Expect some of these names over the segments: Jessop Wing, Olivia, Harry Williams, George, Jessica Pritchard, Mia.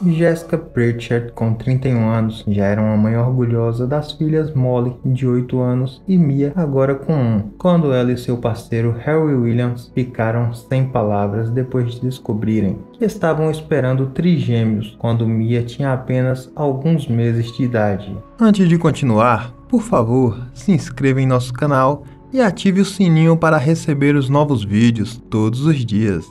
Jessica Pritchard, com 31 anos, já era uma mãe orgulhosa das filhas Molly, de 8 anos, e Mia, agora com 1, quando ela e seu parceiro Harry Williams ficaram sem palavras depois de descobrirem que estavam esperando trigêmeos, quando Mia tinha apenas alguns meses de idade. Antes de continuar, por favor, se inscreva em nosso canal e ative o sininho para receber os novos vídeos todos os dias.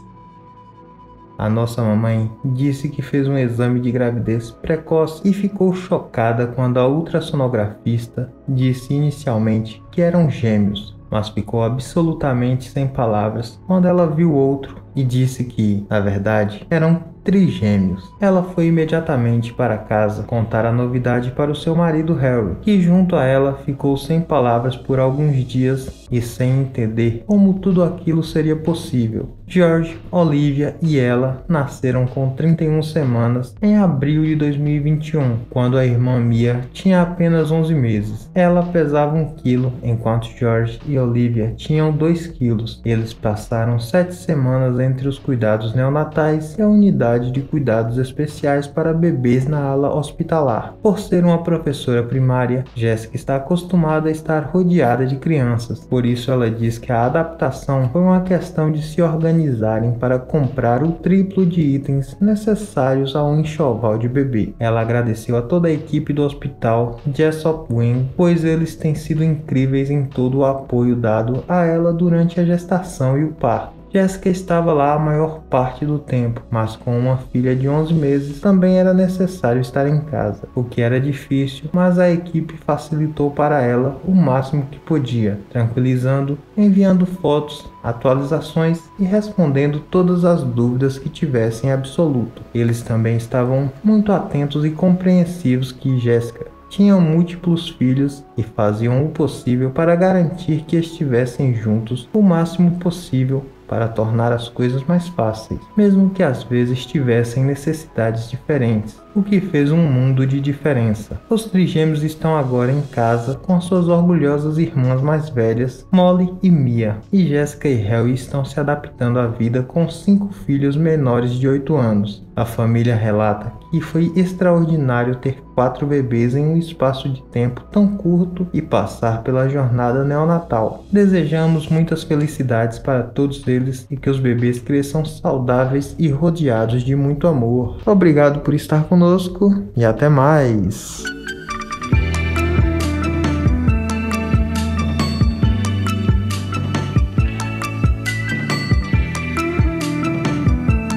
A nossa mamãe disse que fez um exame de gravidez precoce e ficou chocada quando a ultrassonografista disse inicialmente que eram gêmeos, mas ficou absolutamente sem palavras quando ela viu outro e disse que, na verdade, eram trigêmeos. Ela foi imediatamente para casa contar a novidade para o seu marido Harry, que junto a ela ficou sem palavras por alguns dias e sem entender como tudo aquilo seria possível. George, Olivia e ela nasceram com 31 semanas em abril de 2021, quando a irmã Mia tinha apenas 11 meses. Ela pesava 1 quilo, enquanto George e Olivia tinham 2 quilos. Eles passaram 7 semanas entre os cuidados neonatais e a unidade de cuidados especiais para bebês na ala hospitalar. Por ser uma professora primária, Jessica está acostumada a estar rodeada de crianças, por isso ela diz que a adaptação foi uma questão de se organizar para comprar o triplo de itens necessários ao enxoval de bebê. Ela agradeceu a toda a equipe do hospital Jessop Wing, pois eles têm sido incríveis em todo o apoio dado a ela durante a gestação e o parto. Jessica estava lá a maior parte do tempo, mas com uma filha de 11 meses também era necessário estar em casa, o que era difícil, mas a equipe facilitou para ela o máximo que podia, tranquilizando, enviando fotos, atualizações e respondendo todas as dúvidas que tivessem absoluto. Eles também estavam muito atentos e compreensivos que Jessica tinham múltiplos filhos e faziam o possível para garantir que estivessem juntos o máximo possível para tornar as coisas mais fáceis, mesmo que às vezes tivessem necessidades diferentes, o que fez um mundo de diferença. Os trigêmeos estão agora em casa com as suas orgulhosas irmãs mais velhas, Molly e Mia, e Jessica e Harry estão se adaptando à vida com 5 filhos menores de 8 anos. A família relata que foi extraordinário ter 4 bebês em um espaço de tempo tão curto e passar pela jornada neonatal. Desejamos muitas felicidades para todos eles e que os bebês cresçam saudáveis e rodeados de muito amor. Obrigado por estar conosco e até mais!